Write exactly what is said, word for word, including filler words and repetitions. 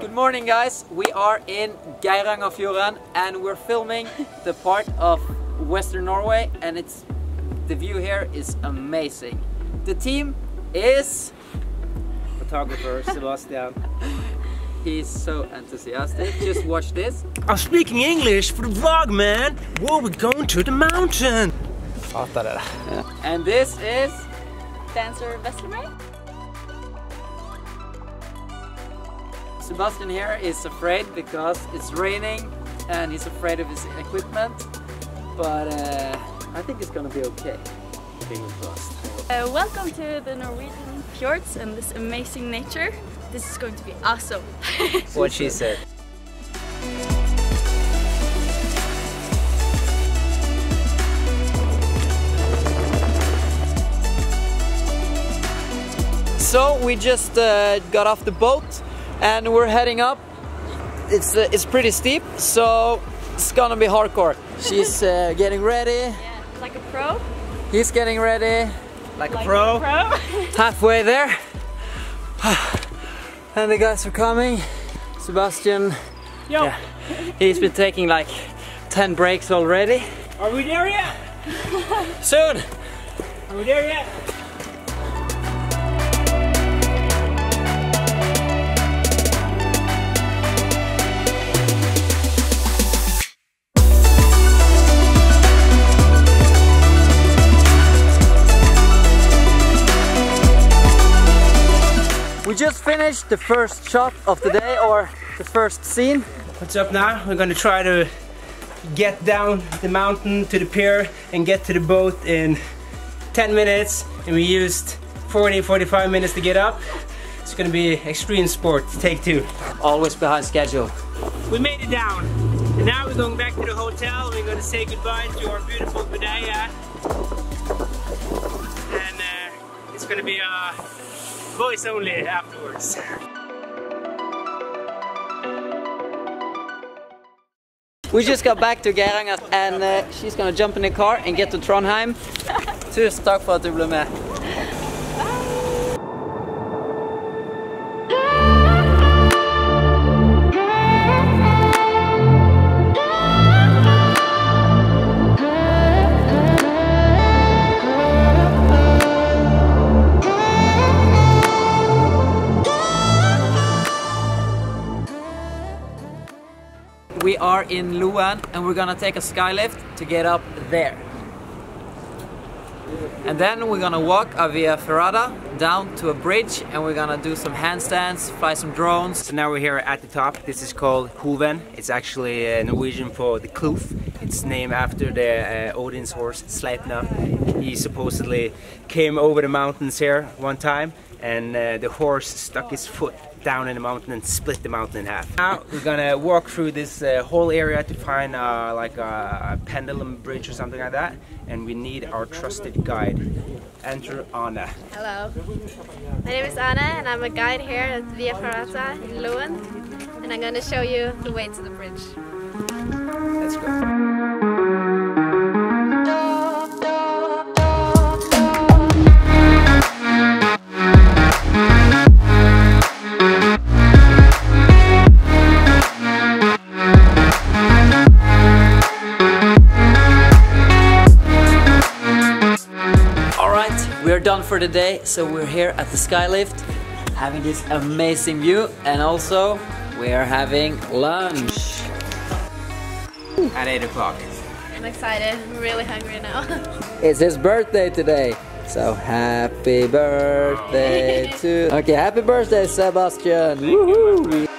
Good morning, guys. We are in Geirangerfjord and we're filming the part of Western Norway, and it's the view here is amazing. The team is photographer Sebastian. He's so enthusiastic. Just watch this. I'm speaking English for the vlog, man. Whoa, we're going to the mountain. And this is dancer Veslemøy. Sebastian here is afraid because it's raining and he's afraid of his equipment, but uh, I think it's gonna be okay. Fingers crossed. Uh, welcome to the Norwegian fjords and this amazing nature. This is going to be awesome. What she said. So we just uh, got off the boat and we're heading up. It's uh, it's pretty steep, so it's gonna be hardcore. She's uh, getting ready. Yeah, like a pro. He's getting ready. Like, like a pro. A pro. Halfway there. And the guys are coming. Sebastian. Yo. Yeah, he's been taking like ten breaks already. Are we there yet? Soon. Are we there yet? We just finished the first shot of the day, or the first scene. What's up now? We're gonna try to get down the mountain to the pier and get to the boat in ten minutes, and we used forty, forty-five minutes to get up. It's gonna be extreme sport, take two. Always behind schedule. We made it down, and now we're going back to the hotel. We're gonna say goodbye to our beautiful Budeie, and uh, it's gonna be a uh, voice only afterwards. We just got back to Geiranger and uh, she's gonna jump in the car and get to Trondheim. Tusen takk for at du ble med. We are in Loen and we're gonna take a skylift to get up there. And then we're gonna walk a Via Ferrata down to a bridge, and we're gonna do some handstands, fly some drones. So now we're here at the top. This is called Hoven. It's actually uh, Norwegian for the kloof. It's named after the uh, Odin's horse, Sleipna. He supposedly came over the mountains here one time, and uh, the horse stuck his foot down in the mountain and split the mountain in half. Now we're gonna walk through this uh, whole area to find uh, like a, a pendulum bridge or something like that, and we need our trusted guide. Enter Anna. Hello, my name is Anna and I'm a guide here at Via Ferrata in Loen, and I'm gonna show you the way to the bridge. Let's go. We're done for the day, so we're here at the skylift having this amazing view, and also we're having lunch at eight o'clock. I'm excited, I'm really hungry now. It's his birthday today, so happy birthday to... Okay, happy birthday Sebastian! Woohoo!